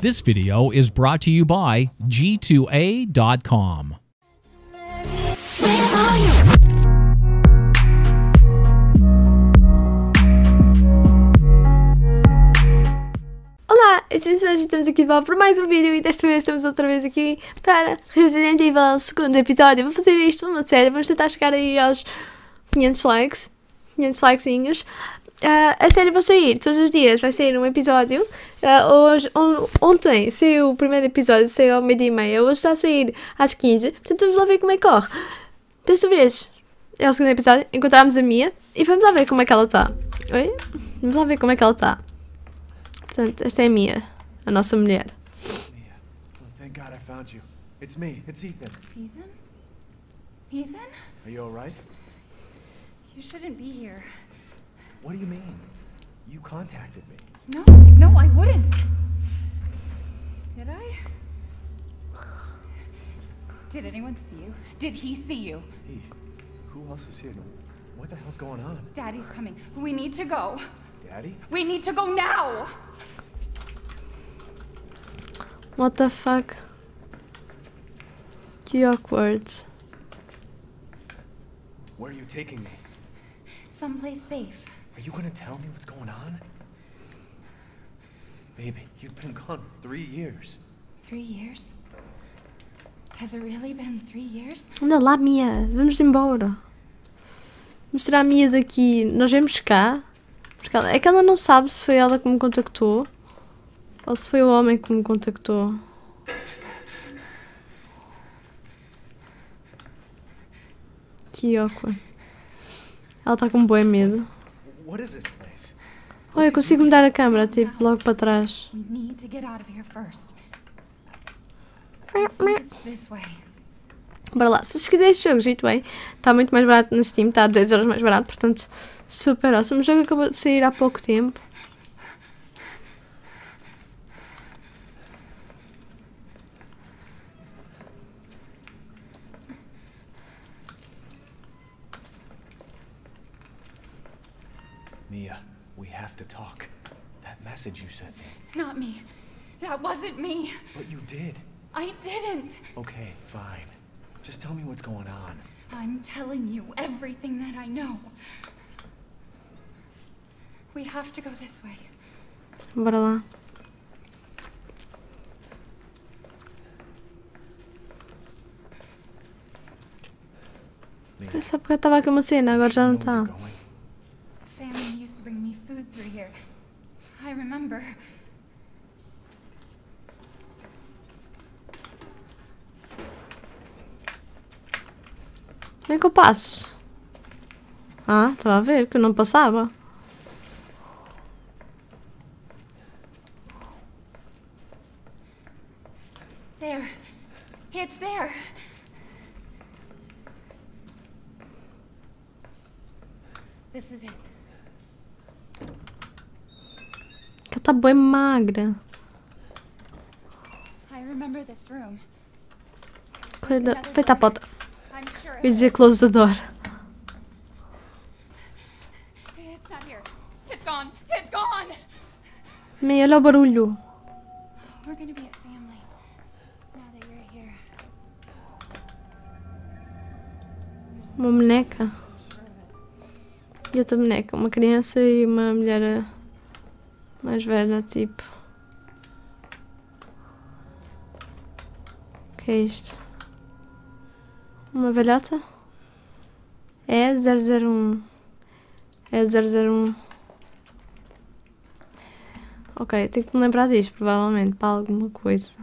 This video is brought to you by G2A.com. Hoje estamos aqui de volta para mais um vídeo e desta vez estamos outra vez aqui para Resident Evil 2º episódio. Vou fazer isto numa série, vamos tentar chegar aí aos 500 likes, 500 likezinhos. A série vai sair todos os dias, vai sair um episódio. Ontem saiu o primeiro episódio, saiu ao meio-dia e meia, hoje está a sair às 15, portanto vamos lá ver como é que corre. Desta vez é o 2º episódio, encontramos a Mia e vamos lá ver como é que ela está. Oi? Vamos lá ver como é que ela está. Portanto, esta é a Mia. A nossa mulher. Mia, well, thank God I found you. It's me. It's Ethan. Ethan? Ethan? Are you all right? You shouldn't be here. What do you mean? You contacted me. No, I wouldn't. Did I? Did anyone see you? Did he see you? He? Who else is here? What the hell's going on? Daddy's coming. We need to go. Daddy? We need to go now. What the fuck? Too awkward. Where are you taking me? Someplace safe. Are you gonna tell me what's going on? Baby, you've been gone 3 years. 3 years? Has it really been 3 years? Anda lá, Mia. Vamos embora. Vamos tirar a Mia daqui. Nós vamos cá. Porque ela... É que ela não sabe se foi ela que me contactou. Ou se foi o homem que me contactou. Que óculos. Ela está com bué medo. Olha, eu consigo mudar a câmera, tipo, logo para trás. Bora lá. Se vocês quiserem este jogo, G2A, está muito mais barato no Steam, está a 10 euros mais barato, portanto, super awesome. O jogo acabou de sair há pouco tempo. Mia, we have to talk. That message you sent me. Not me. That wasn't me. But you did. I didn't. Okay, fine. Just tell me what's going on. I'm telling you everything that I know. We have to go this way. Bora lá. Eu só porque eu estava aqui uma cena, agora já não está. I remember. Como é que eu passo? Ah, estava a ver que eu não passava. There. It's there. This is it. Tá bem magra. Feita a porta. Eu ia dizer close the door. Mãe, olha o barulho. Uma boneca. E outra boneca. Uma criança e uma mulher... mais velha, tipo. O que é isto? Uma velhota? É 001. É 001. Ok, tenho que me lembrar disto, provavelmente, para alguma coisa.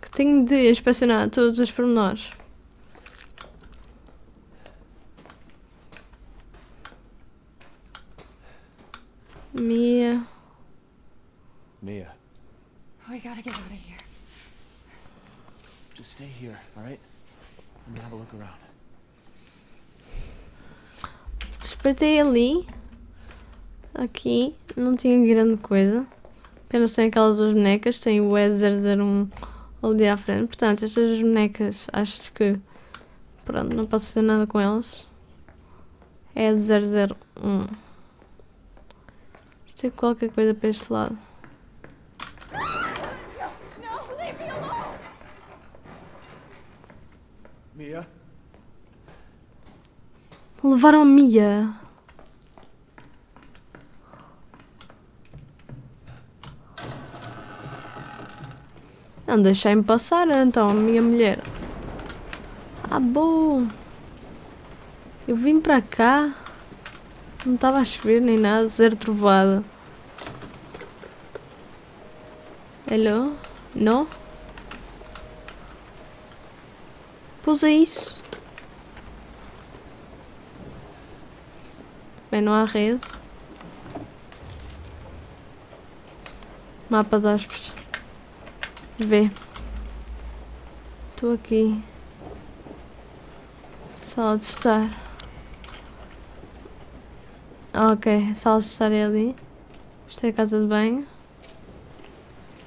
Que tenho de inspecionar todos os pormenores. Mia. Mia. We gotta get out of here. Just stay here, all right? And have a look around. Despertei ali. Aqui. Não tinha grande coisa. Apenas tem aquelas duas bonecas. Tem o E001 ali à frente. Portanto, estas duas bonecas, acho que... Pronto, não posso fazer nada com elas. É 001. Tem qualquer coisa para este lado. Mia? Levaram a Mia. Não deixei-me passar então, minha mulher. Ah, bom. Eu vim para cá. Não estava a chover nem nada, zero trovada. Hello? Não? Pousa isso. Bem, não há rede. Mapa de hóspedes. Vê. Estou aqui. Sala de estar. Ok, sala de estar é ali. Isto é a casa de banho.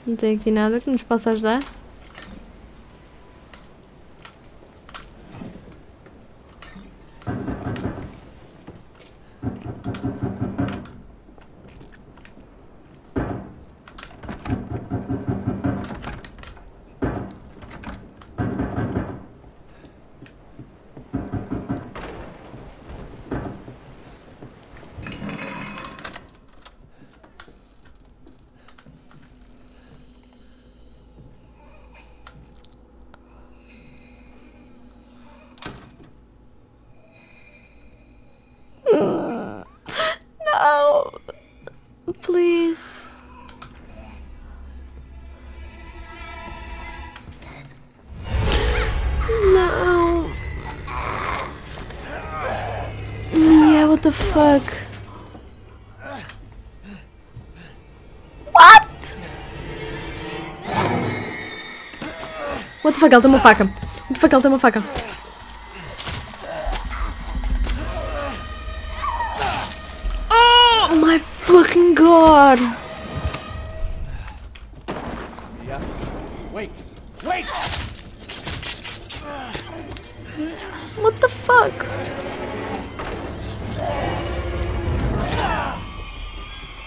Não tem aqui nada que nos possa ajudar. What the fuck? What? What the fuck? Ela tem uma faca. What the fuck? Ela tem uma faca. Oh my fucking god! Yeah. Wait. Wait. What the fuck?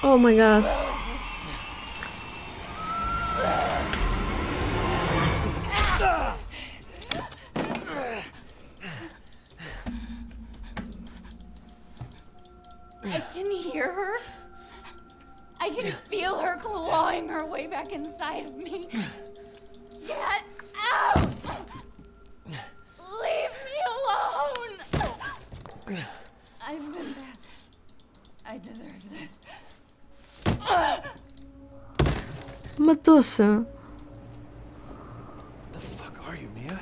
Oh my god. I can hear her. I can feel her clawing her way back inside of me. Get out! Leave me alone! I've been bad. I deserve this. Matou-se. The fuck are you, Mia?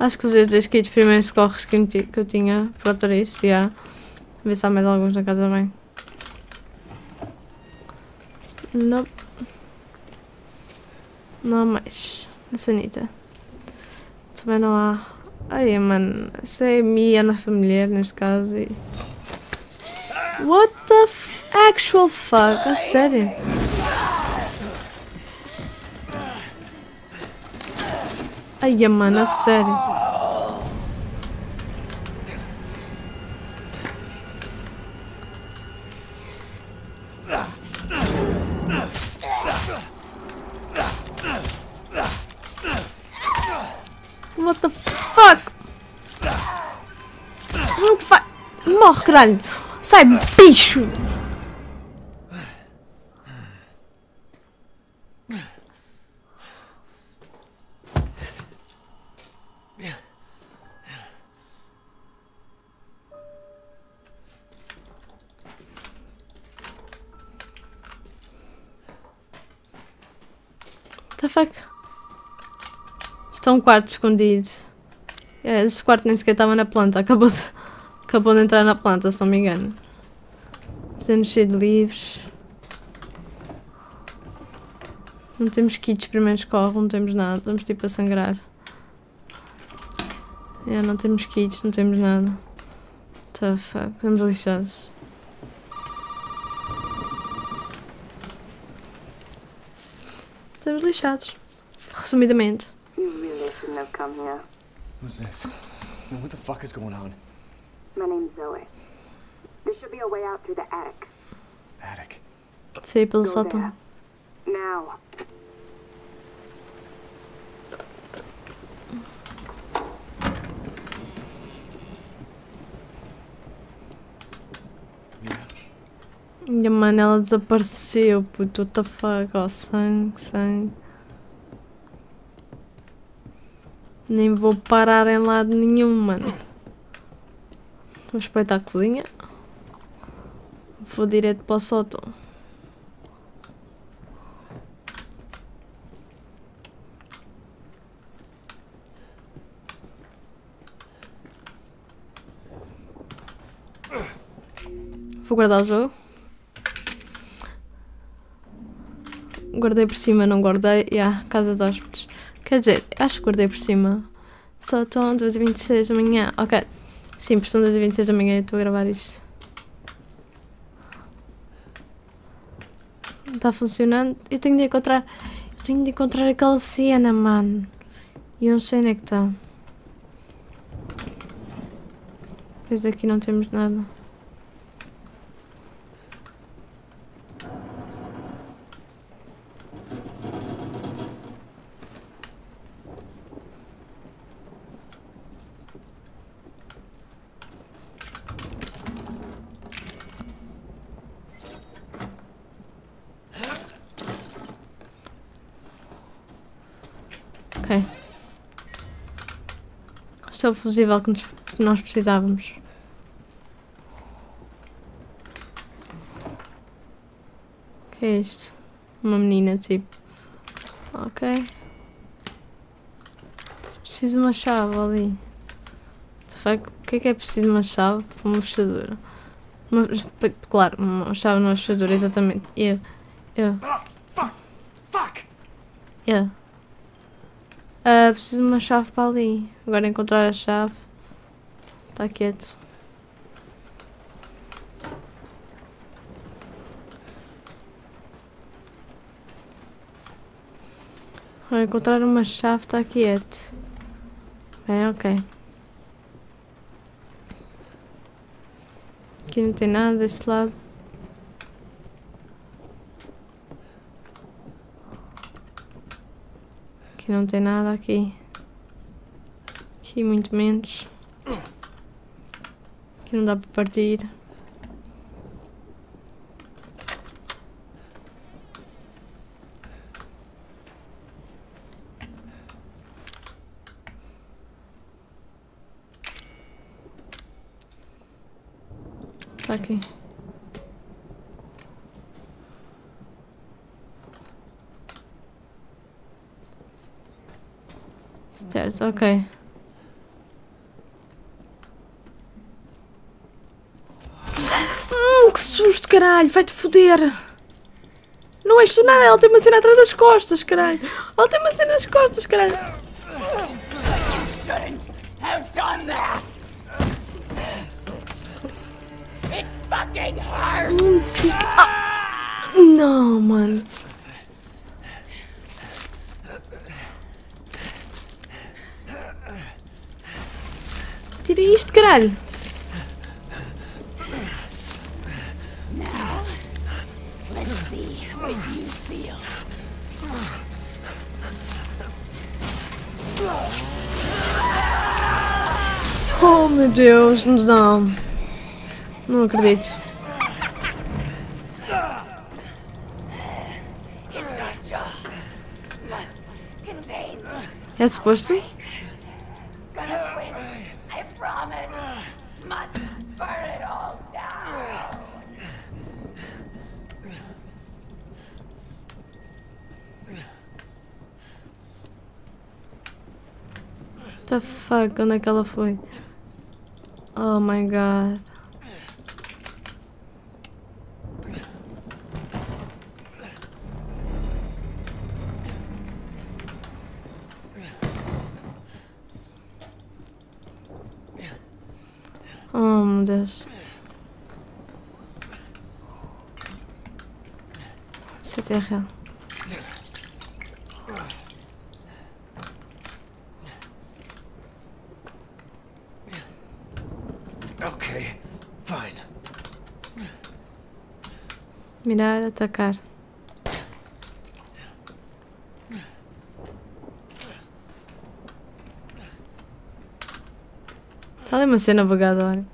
Acho que usei os dois kits primeiros socorros que eu tinha para tratar isso, já. Vê se há mais alguns na casa também. Não. Não há mais. Na sanita. Também não há. Ai, mano. Essa é a Mia, a nossa mulher, neste caso. E... What the actual fuck? A sério? Ai, mano. A sério? What the fuck? What the fuck? Morre, caralho! Sai, bicho! What the fuck? Isto é um quarto escondido. Este quarto nem sequer estava na planta. Acabou de entrar na planta, se não me engano. Precisamos cheio de livros. Não temos kits primeiros socorros, não temos nada. Estamos tipo a sangrar. Não temos kits, não temos nada. What the fuck? Estamos lixados. estamos lixados. Resumidamente. Who's this? And what the fuck is going on? My name's Zoe. There should be a way out through the attic. Attic. Sei pelo sótão. Now. Minha mãe, ela desapareceu, puto, what the fuck, ó, sangue, sangue. Nem vou parar em lado nenhum, mano. Vou espreitar a cozinha. Vou direto para o sótão. Vou guardar o jogo. Guardei por cima, não guardei. Casa de hóspedes. Quer dizer, acho que guardei por cima. Só estão 2h26 da manhã. Ok. Sim, são 2h26 da manhã e estou a gravar isto. Não está funcionando. Eu tenho de encontrar. Eu tenho de encontrar aquela cena, mano. E eu não sei onde é que está. Pois aqui não temos nada. Este é o fusível que nós precisávamos. O que é isto? Uma menina, tipo. Ok. Preciso de uma chave ali. O que é preciso uma chave para uma fechadura? Claro, uma chave numa fechadura, exatamente. Preciso de uma chave para ali. Agora encontrar a chave. Está quieto. Agora encontrar uma chave. Está quieto. Bem, ok. Aqui não tem nada deste lado. Não tem nada aqui. Aqui muito menos. Aqui não dá para partir. Está aqui. Stairs, ok. Que susto, caralho! Vai-te foder! Não és tu nada, ela tem uma cena atrás das costas, caralho! Ela tem uma cena nas costas, caralho! Não, mano! Tira isto, caralho! Oh meu Deus, não! Não acredito! É suposto? What the fuck? Onde é que ela foi? Oh my god. Oh meu Deus. C'était real. Mirar, atacar. Está ali uma cena bugada, olha.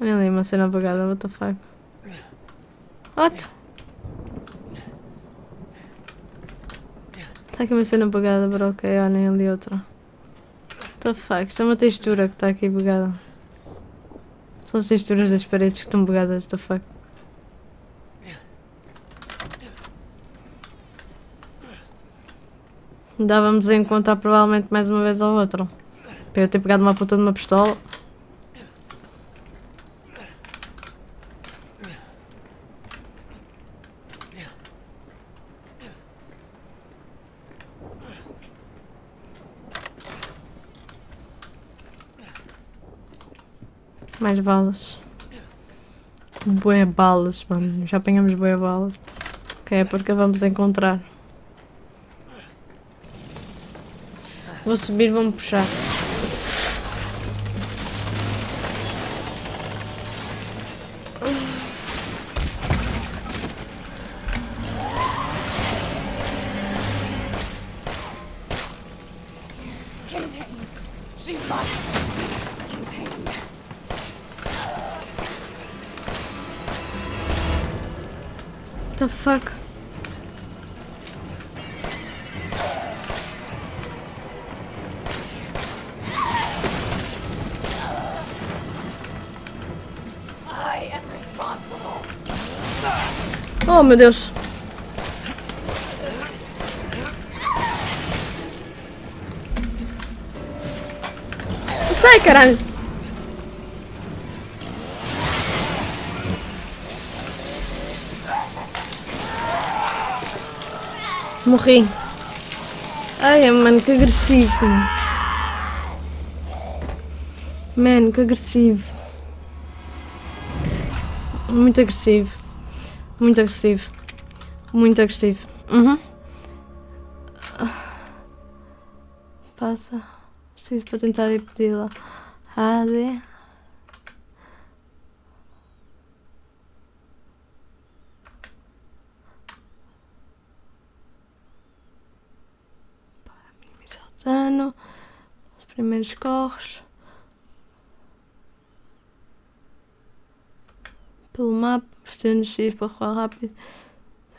Olha ali uma cena bugada, what the fuck. What? Está aqui uma cena bugada, bro, ok, olhem ali outra. What the fuck, isto é uma textura que está aqui bugada. São as texturas das paredes que estão bugadas, what the fuck. Dávamos a encontrar provavelmente mais uma vez ao outro. Para eu ter pegado uma puta de uma pistola. Mais balas. Boé balas, mano. Já apanhamos boé balas. Ok, é porque vamos encontrar. Vou subir, vão-me puxar. What the fuck? Oh meu Deus! Sai, caralho! Morri! Ai mano, que agressivo! Mano, que agressivo! Muito agressivo! Muito agressivo. Muito agressivo. Uhum. Passa. Preciso para tentar ir pedir lá. AD. Para minimizar o dano. Os primeiros corres. Pelo mapa. Preciso X para rolar rápido.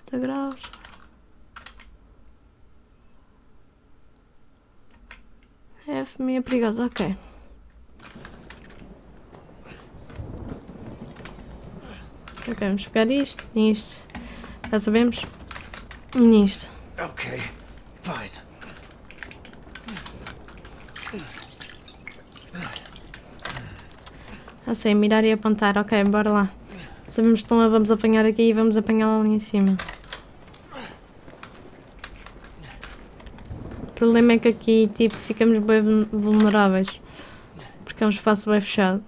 70 graus. F, minha perigosa, ok. Ok, vamos pegar isto, nisto. Já sabemos. Nisto. Ok, fine. Ah, sei, mirar e apontar. Ok, bora lá. Sabemos que não a vamos apanhar aqui e vamos apanhá-la ali em cima. O problema é que aqui tipo ficamos bem vulneráveis. Porque é um espaço bem fechado.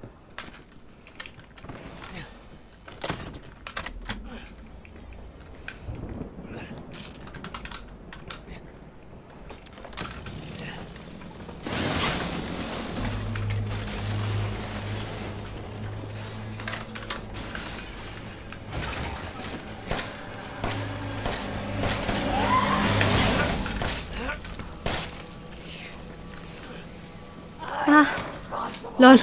LOL.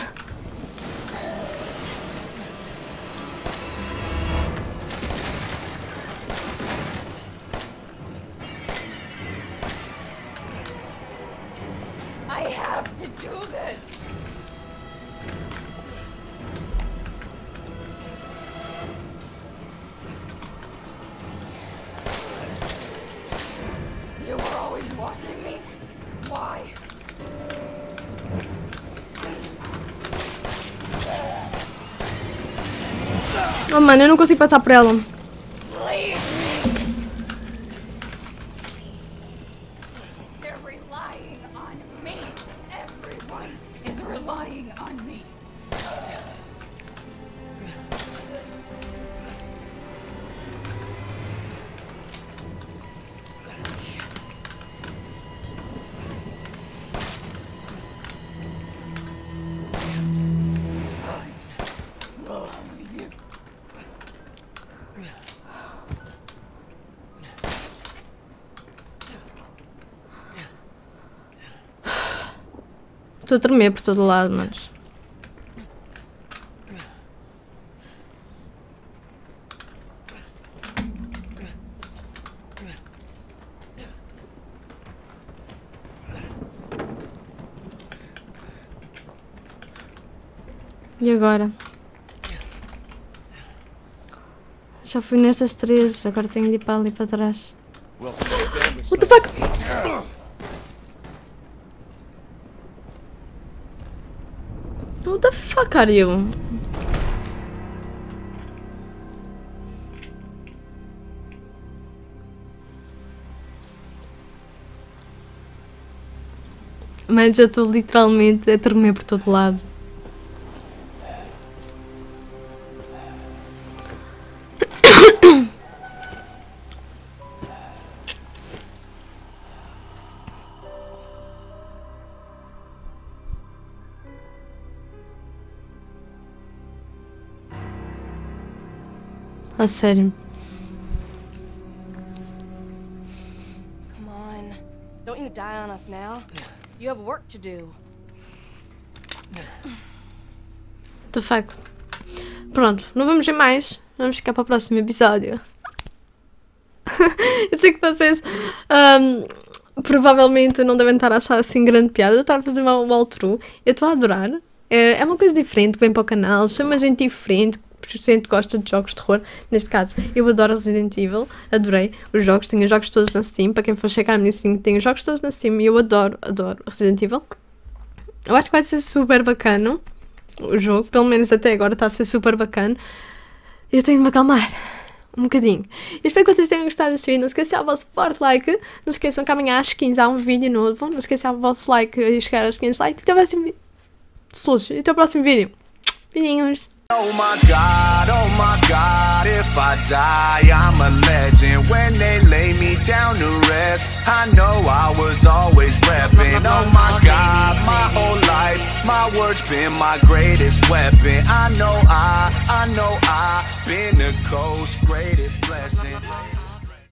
I have to do this. You were always watching me. Why? Oh mano, eu não consigo passar por ela. Estou a tremer por todo lado, mas... E agora? Já fui nestas três, agora tenho de ir para ali para trás. What the fuck? What the fuck are you? Mas já estou literalmente a tremer por todo lado. A sério. Come on. Don't you die on us now? You have work to do. The fuck. Pronto, não vamos ver mais. Vamos ficar para o próximo episódio. Eu sei que vocês provavelmente não devem estar a achar assim grande piada. Eu estou a fazer uma walkthrough. Eu estou a adorar. É uma coisa diferente, vem para o canal, chama gente diferente. Gente gosta de jogos de terror, neste caso eu adoro Resident Evil, adorei os jogos, tenho os jogos todos na Steam, para quem for checar a minha Steam, tenho os jogos todos na Steam e eu adoro Resident Evil. Eu acho que vai ser super bacana o jogo, pelo menos até agora está a ser super bacana. Eu tenho de me acalmar um bocadinho. Eu espero que vocês tenham gostado deste vídeo, não esqueçam o vosso forte like, não esqueçam que amanhã às 15 há um vídeo novo, não esqueçam o vosso like e chegar aos 500 likes, até o próximo vídeo, beijinhos. Oh my God, if I die, I'm a legend. When they lay me down to rest, I know I was always reppin'. Oh my God, my whole life, my word's been my greatest weapon. I know I've been the Ghost's greatest blessing.